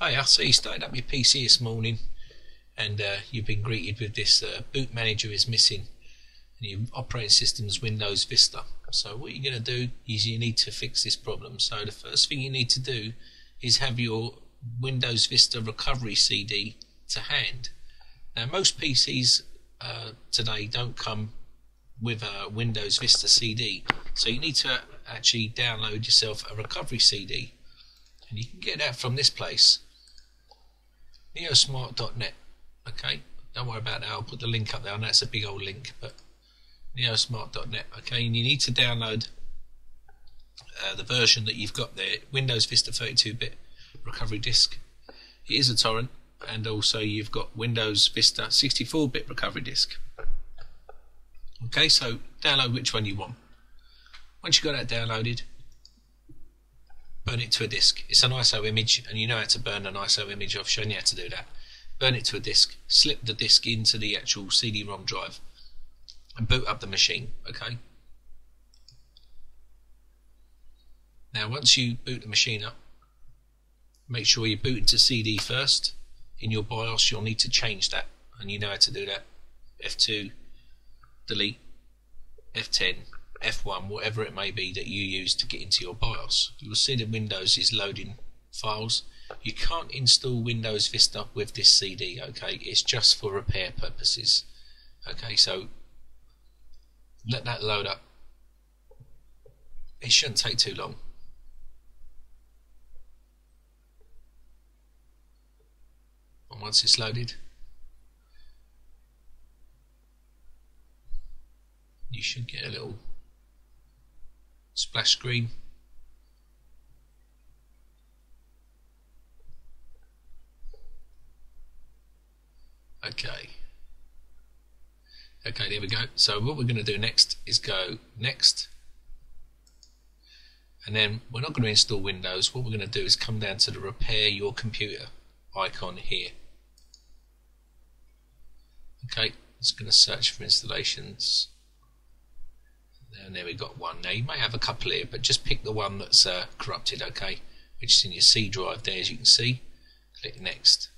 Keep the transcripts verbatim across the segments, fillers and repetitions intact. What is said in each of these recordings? Hi, I see you started up your P C this morning and uh, you've been greeted with this uh, boot manager is missing and your operating system is Windows Vista. So what you're going to do is you need to fix this problem. So the first thing you need to do is have your Windows Vista recovery C D to hand. Now most P Cs uh, today don't come with a Windows Vista C D, so you need to actually download yourself a recovery C D. And you can get that from this place, neosmart dot net. Okay, don't worry about that, I'll put the link up there. I know it's a big old link, but neosmart dot net. Okay, and you need to download uh, the version that you've got there, Windows Vista thirty-two bit recovery disk. It is a torrent, and also you've got Windows Vista sixty-four bit recovery disk. Okay, so download which one you want. Once you've got that downloaded, burn it to a disk. It's an I S O image, and you know how to burn an I S O image. I've shown you how to do that. Burn it to a disk. Slip the disk into the actual C D ROM drive and boot up the machine. Okay. Now, once you boot the machine up, make sure you boot into C D first. In your BIOS, you'll need to change that, and you know how to do that. F two, delete, F ten. F one, whatever it may be that you use to get into your BIOS. You will see that Windows is loading files. You can't install Windows Vista with this C D, okay? It's just for repair purposes. Okay, so let that load up. It shouldn't take too long. And once it's loaded, you should get a little splash screen. Okay. Okay, there we go. So what we're going to do next is go next. And then we're not going to install Windows. What we're going to do is come down to the repair your computer icon here. Okay, it's going to search for installations. And there we got one. Now you may have a couple here, but just pick the one that's uh, corrupted, okay? Which is in your C drive there, as you can see. Click next.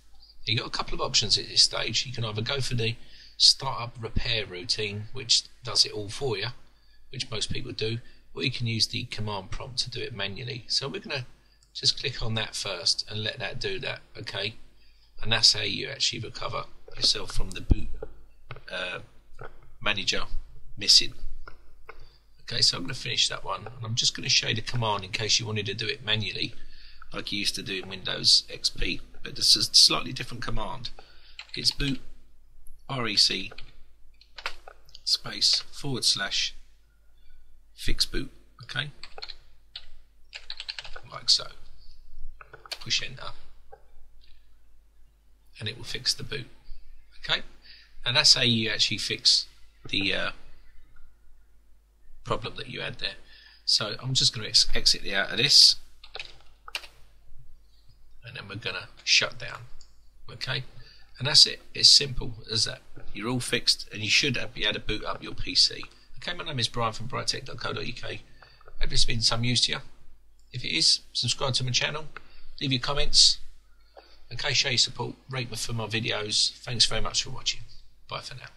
Now you've got a couple of options at this stage. You can either go for the startup repair routine, which does it all for you, which most people do, or you can use the command prompt to do it manually. So we're going to just click on that first and let that do that, okay? And that's how you actually recover yourself from the boot uh, manager missing. Okay, so I'm going to finish that one, and I'm just going to show you the command in case you wanted to do it manually, like you used to do in Windows X P. But this is a slightly different command. It's boot rec space forward slash fix boot. Okay, like so. Push enter, and it will fix the boot. Okay, and that's how you actually fix the Uh, problem that you had there. So I'm just going to ex exit the out of this, and then we're going to shut down. Okay, and that's it. It's simple as that. You're all fixed, and you should be able to boot up your P C. Okay, my name is Brian from Bright Tech dot co dot U K. Hope it's been some use to you. If it is, subscribe to my channel, leave your comments. Okay, show your support, rate me for my videos. Thanks very much for watching. Bye for now.